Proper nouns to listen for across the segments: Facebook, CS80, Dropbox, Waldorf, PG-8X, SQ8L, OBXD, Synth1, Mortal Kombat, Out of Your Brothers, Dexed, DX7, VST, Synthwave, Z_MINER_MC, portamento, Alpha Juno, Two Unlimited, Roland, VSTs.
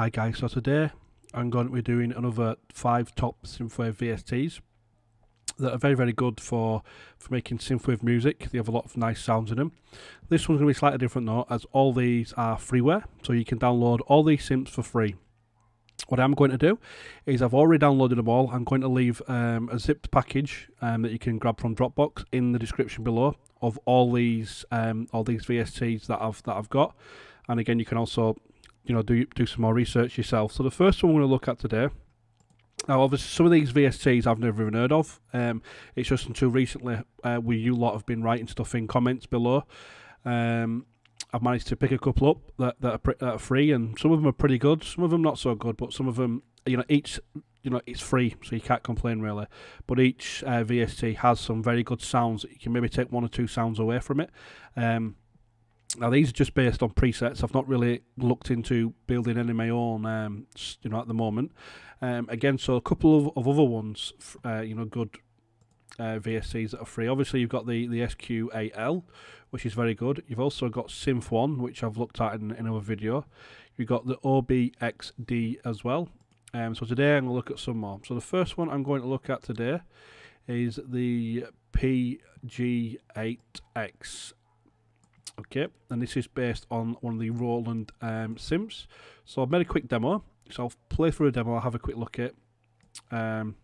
Hi guys, so today I'm going to be doing another 5 top Synthwave VSTs that are very good for making Synthwave music. They have a lot of nice sounds in them. This one's going to be slightly different though, as all these are freeware, so you can download all these synths for free. What I'm going to do is I've already downloaded them all. I'm going to leave a zipped package that you can grab from Dropbox in the description below of all these VSTs that I've got. And again, you can also do some more research yourself. So the first one we're going to look at today. Now, obviously, some of these VSTs I've never even heard of. It's just until recently where you lot have been writing stuff in comments below. I've managed to pick a couple up that are free, and some of them are pretty good, some of them not so good, but some of them, it's free, so you can't complain really. But each VST has some very good sounds that you can maybe take one or two sounds away from it. Now these are just based on presets. I've not really looked into building any of my own, at the moment. Again, so a couple of other ones, good VSTs that are free. Obviously, you've got the SQ8L, which is very good. You've also got Synth1, which I've looked at in another video. You've got the OBXD as well. So today I'm going to look at some more. So the first one I'm going to look at today is the PG-8X. Okay, and this is based on one of the Roland sims. So I've made a quick demo. So I'll play through a demo, I'll have a quick look at and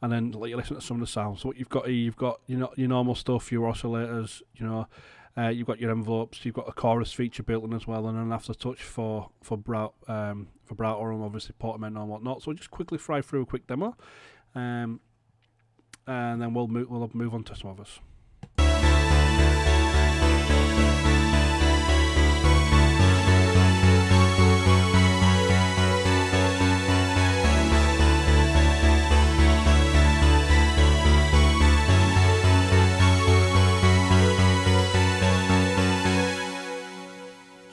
then let you listen to some of the sounds. So what you've got here, you've got your normal stuff, your oscillators, you've got your envelopes, you've got a chorus feature built in as well, and an aftertouch for Brator and obviously portamento and whatnot. So we'll just quickly fry through a quick demo, and then we'll move on to some others.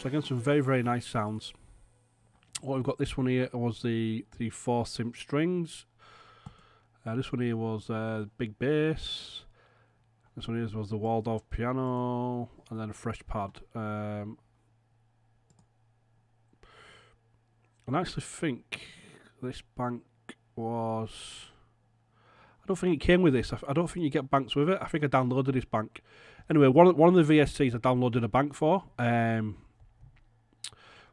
So again, some very nice sounds. What we've got, this one here was the 4 synth strings. This one here was big bass. This one here was the Waldorf piano, and then a fresh pad. And I actually think this bank was... I don't think it came with this. I don't think you get banks with it. I think I downloaded this bank. Anyway, one of the VSTs I downloaded a bank for.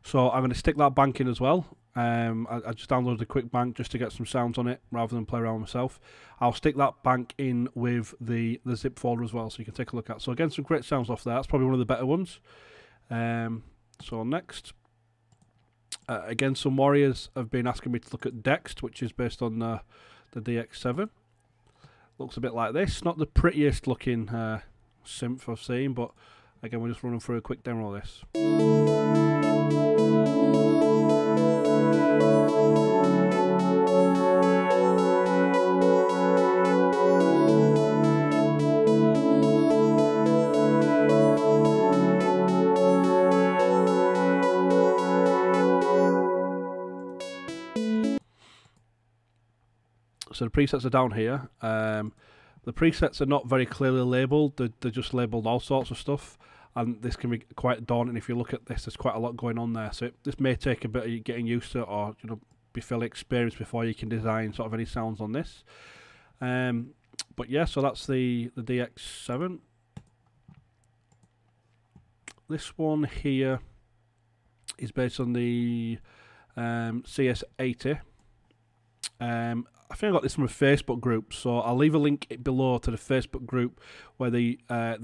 So I'm going to stick that bank in as well. I just downloaded a quick bank just to get some sounds on it rather than play around myself. I'll stick that bank in with the zip folder as well, so you can take a look at. So again, some great sounds off there. That's probably one of the better ones. So next, again, some warriors have been asking me to look at Dexed, which is based on the DX7. Looks a bit like this. Not the prettiest looking synth I've seen, but again, we're just running through a quick demo of this. So the presets are down here. The presets are not very clearly labelled. They're just labelled all sorts of stuff, and this can be quite daunting. If you look at this, there's quite a lot going on there. So this may take a bit of getting used to, or be fairly experienced before you can design sort of any sounds on this. But yeah, so that's the DX7. This one here is based on the CS80. I think I got this from a Facebook group, so I'll leave a link below to the Facebook group where they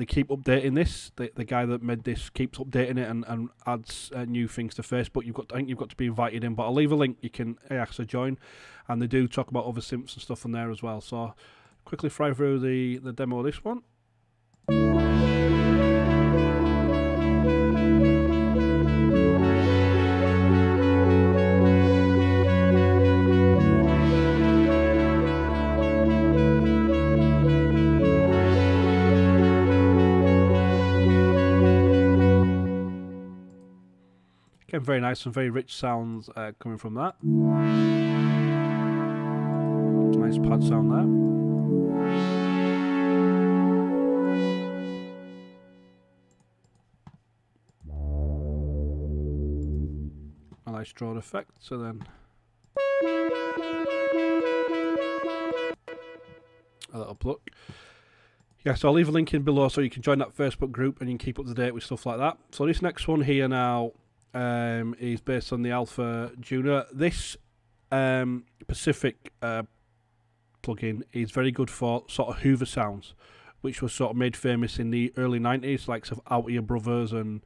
keep updating this. The guy that made this keeps updating it and adds new things to Facebook. I think you've got to be invited in, but I'll leave a link. You can actually join, and they do talk about other synths and stuff on there as well. So quickly fly through the demo of this one. Again, very nice and very rich sounds coming from that. Nice pad sound there. I nice drone effect. So then a little pluck. Yeah, so I'll leave a link in below so you can join that Facebook group and you can keep up to date with stuff like that. So this next one here now is based on the Alpha Juno. This Pacific plugin is very good for sort of Hoover sounds, which was sort of made famous in the early 90s, like sort of Out of Your Brothers and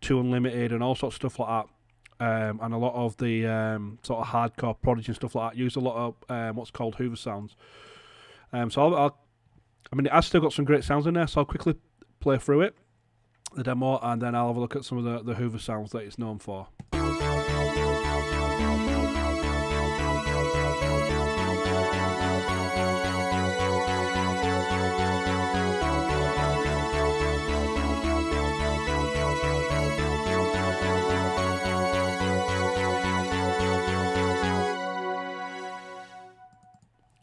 Two Unlimited and all sorts of stuff like that. And a lot of the sort of hardcore Prodigy and stuff like that used a lot of what's called Hoover sounds. So I mean, it has still got some great sounds in there, so I'll quickly play through it, the demo, and then I'll have a look at some of the Hoover sounds that it's known for.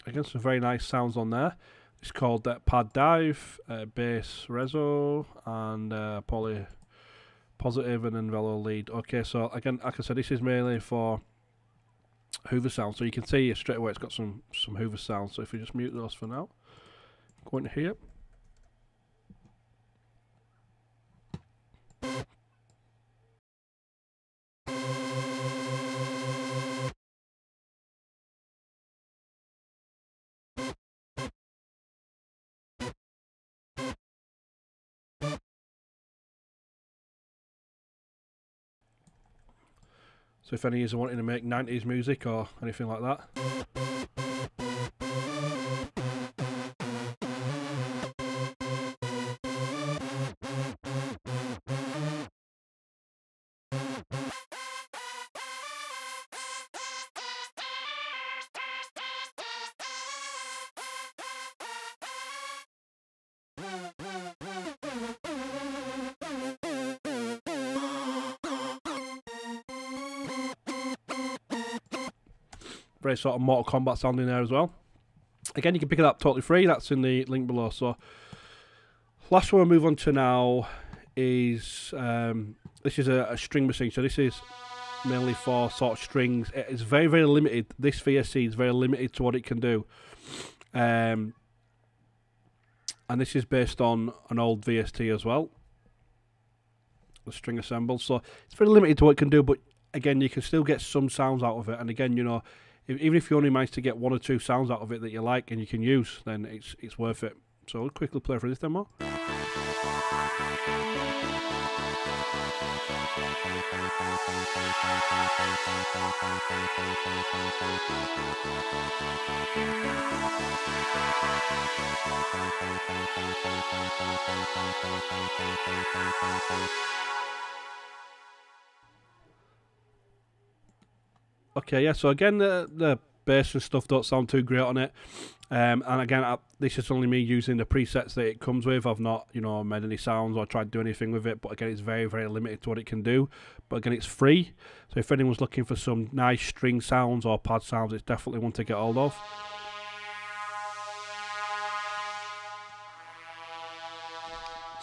Again, some very nice sounds on there. It's called that Pad Dive, Bass Rezo, and Poly Positive, and then Velo Lead. Okay, so again, like I said, this is mainly for Hoover sound. So you can see straight away it's got some Hoover sound. So if you just mute those for now, go into here. So if any of you are wanting to make 90s music or anything like that. Very sort of Mortal Kombat sound in there as well. Again, you can pick it up totally free. That's in the link below. So last one we'll move on to now is this is a string machine. So this is mainly for sort of strings. It's very, very limited. This VSC is very limited to what it can do. And this is based on an old VST as well, the string assemble. So it's very limited to what it can do, but again, you can still get some sounds out of it. And again, you know, even if you only manage to get 1 or 2 sounds out of it that you like and you can use, then it's worth it. So I'll quickly play for this demo. Okay, yeah, so again, the bass and stuff don't sound too great on it. And again, this is only me using the presets that it comes with. I've not, you know, made any sounds or tried to do anything with it. But again, it's very, very limited to what it can do. But again, it's free. So if anyone's looking for some nice string sounds or pad sounds, it's definitely one to get hold of.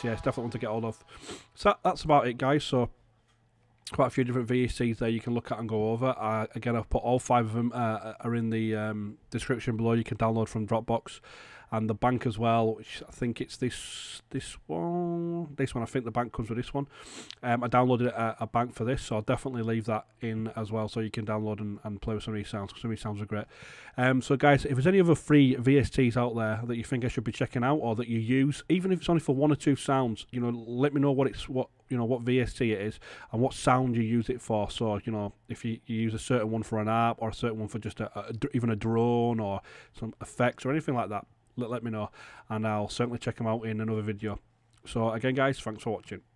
So yeah, it's definitely one to get hold of. So that's about it, guys. So quite a few different VSCs there you can look at and go over. Again, I've put all 5 of them are in the description below. You can download from Dropbox and the bank as well, which I think it's this one. I think the bank comes with this one. I downloaded a bank for this, so I'll definitely leave that in as well, so you can download and play with some of these sounds, because some of these sounds are great. So guys, if there's any other free VSTs out there that you think I should be checking out, or that you use, even if it's only for 1 or 2 sounds, you know, let me know what VST it is and what sound you use it for. So, you know, if you use a certain one for an app, or a certain one for just even a drone or some effects or anything like that, let me know, and I'll certainly check them out in another video. So again, guys, thanks for watching.